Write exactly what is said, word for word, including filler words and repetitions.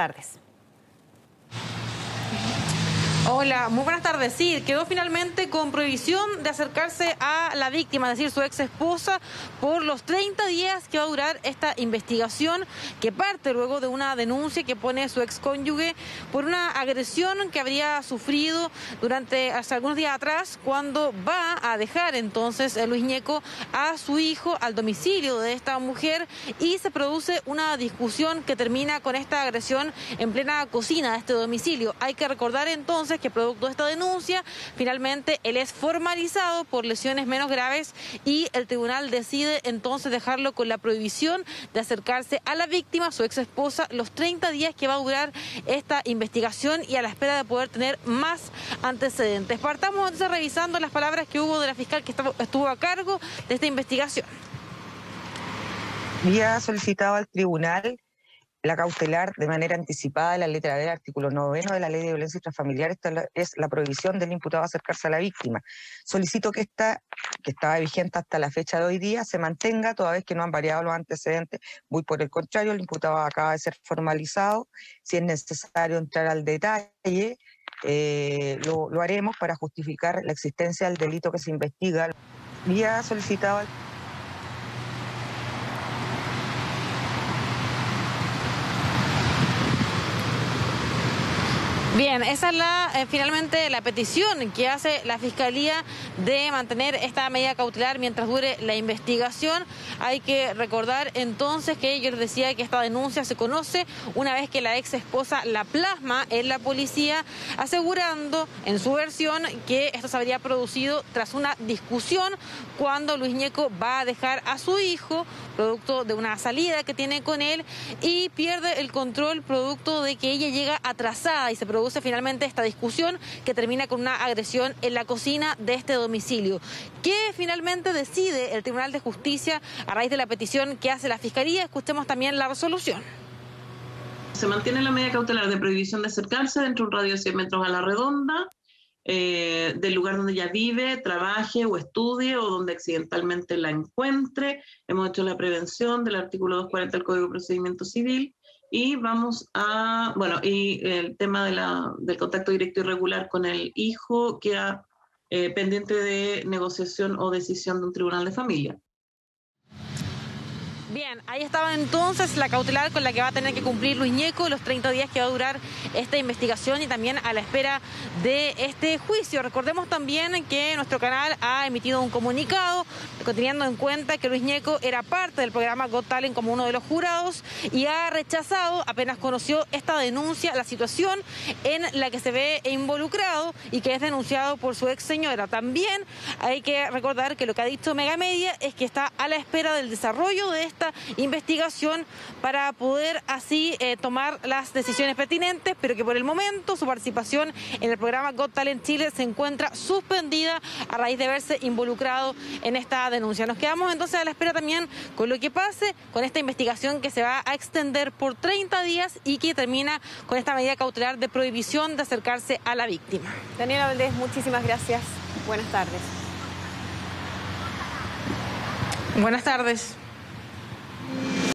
tardes. Hola, muy buenas tardes. Sí, quedó finalmente con prohibición de acercarse a la víctima, es decir, su ex esposa, por los treinta días que va a durar esta investigación, que parte luego de una denuncia que pone su ex cónyuge por una agresión que habría sufrido durante hace algunos días atrás, cuando va a dejar entonces Luis Gnecco a su hijo al domicilio de esta mujer, y se produce una discusión que termina con esta agresión en plena cocina de este domicilio. Hay que recordar entonces que producto de esta denuncia, finalmente él es formalizado por lesiones menos graves y el tribunal decide entonces dejarlo con la prohibición de acercarse a la víctima, su ex esposa, los treinta días que va a durar esta investigación, y a la espera de poder tener más antecedentes. Partamos entonces revisando las palabras que hubo de la fiscal que estuvo a cargo de esta investigación. Había solicitado al tribunal la cautelar de manera anticipada de la letra B del artículo noveno de la Ley de Violencia Intrafamiliar. Esta es la prohibición del imputado a acercarse a la víctima. Solicito que esta, que estaba vigente hasta la fecha de hoy día, se mantenga, toda vez que no han variado los antecedentes. Muy por el contrario, el imputado acaba de ser formalizado. Si es necesario entrar al detalle, eh, lo, lo haremos para justificar la existencia del delito que se investiga. Ya solicitado... Bien, esa es la, eh, finalmente la petición que hace la Fiscalía de mantener esta medida cautelar mientras dure la investigación. Hay que recordar entonces que yo les decía que esta denuncia se conoce una vez que la ex esposa la plasma en la policía, asegurando en su versión que esto se habría producido tras una discusión cuando Luis Gnecco va a dejar a su hijo, producto de una salida que tiene con él, y pierde el control producto de que ella llega atrasada y se produce finalmente esta discusión que termina con una agresión en la cocina de este domicilio. ¿Qué finalmente decide el Tribunal de Justicia a raíz de la petición que hace la Fiscalía? Escuchemos también la resolución. Se mantiene la medida cautelar de prohibición de acercarse dentro de un radio de cien metros a la redonda eh, del lugar donde ella vive, trabaje o estudie, o donde accidentalmente la encuentre. Hemos hecho la prevención del artículo doscientos cuarenta del Código de Procedimiento Civil. Y vamos a, bueno, y el tema de la, del contacto directo y regular con el hijo queda eh, pendiente de negociación o decisión de un tribunal de familia. Bien, ahí estaba entonces la cautelar con la que va a tener que cumplir Luis Gnecco, los treinta días que va a durar esta investigación y también a la espera de este juicio. Recordemos también que nuestro canal ha emitido un comunicado teniendo en cuenta que Luis Gnecco era parte del programa Got Talent como uno de los jurados, y ha rechazado, apenas conoció esta denuncia, la situación en la que se ve involucrado y que es denunciado por su ex señora. También hay que recordar que lo que ha dicho Megamedia es que está a la espera del desarrollo de este Esta investigación para poder así eh, tomar las decisiones pertinentes, pero que por el momento su participación en el programa Got Talent Chile se encuentra suspendida a raíz de verse involucrado en esta denuncia. Nos quedamos entonces a la espera también con lo que pase con esta investigación que se va a extender por treinta días y que termina con esta medida cautelar de prohibición de acercarse a la víctima. Daniela Valdés, muchísimas gracias. Buenas tardes. Buenas tardes.